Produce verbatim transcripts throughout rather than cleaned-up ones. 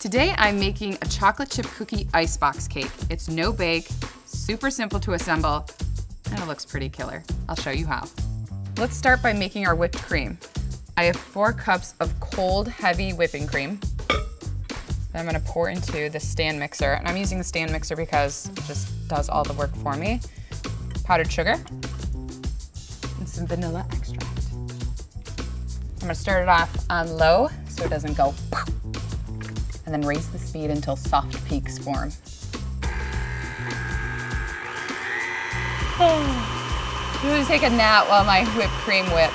Today I'm making a chocolate chip cookie icebox cake. It's no bake, super simple to assemble, and it looks pretty killer. I'll show you how. Let's start by making our whipped cream. I have four cups of cold, heavy whipping cream that I'm gonna pour into the stand mixer. And I'm using the stand mixer because it just does all the work for me. Powdered sugar and some vanilla extract. I'm gonna start it off on low so it doesn't go poof, and then raise the speed until soft peaks form. I'm gonna take a nap while my whipped cream whips.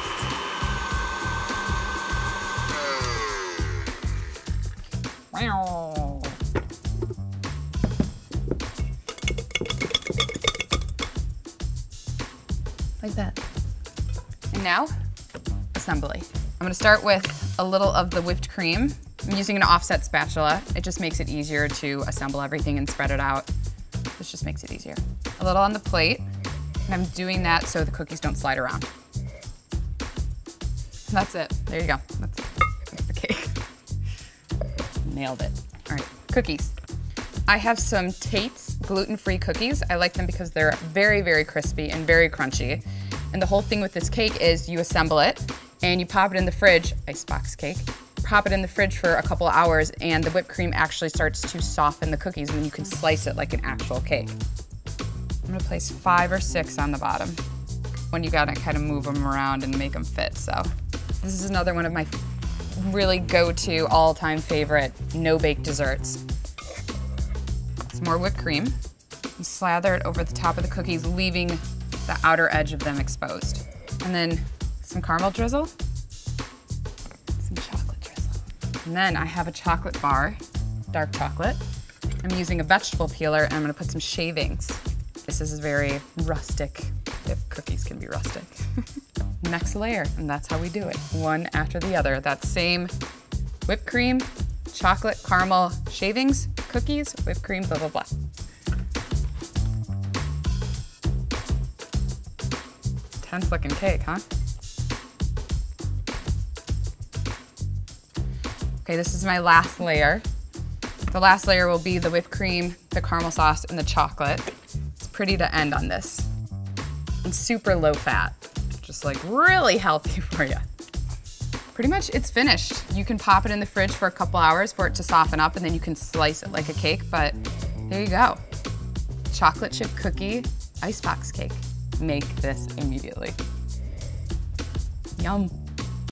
Wow. Like that. And now, assembly. I'm gonna start with a little of the whipped cream. I'm using an offset spatula. It just makes it easier to assemble everything and spread it out. This just makes it easier. A little on the plate, and I'm doing that so the cookies don't slide around. That's it. There you go. That's the cake. Nailed it. All right, cookies. I have some Tate's gluten-free cookies. I like them because they're very, very crispy and very crunchy. And the whole thing with this cake is you assemble it and you pop it in the fridge, icebox cake, pop it in the fridge for a couple hours and the whipped cream actually starts to soften the cookies and then you can slice it like an actual cake. I'm gonna place five or six on the bottom. When you gotta kind of move them around and make them fit, so. This is another one of my really go-to, all-time favorite no-bake desserts. Some more whipped cream. You slather it over the top of the cookies, leaving the outer edge of them exposed. And then some caramel drizzle, some chocolate drizzle. And then I have a chocolate bar, dark chocolate. I'm using a vegetable peeler and I'm gonna put some shavings. This is very rustic, if cookies can be rustic. Next layer, and that's how we do it. One after the other, that same whipped cream, chocolate, caramel, shavings, cookies, whipped cream, blah, blah, blah. Tense looking cake, huh? Okay, this is my last layer. The last layer will be the whipped cream, the caramel sauce, and the chocolate. Pretty to end on this. And super low fat, just like really healthy for you. Pretty much it's finished. You can pop it in the fridge for a couple hours for it to soften up and then you can slice it like a cake, but there you go. Chocolate chip cookie icebox cake. Make this immediately. Yum.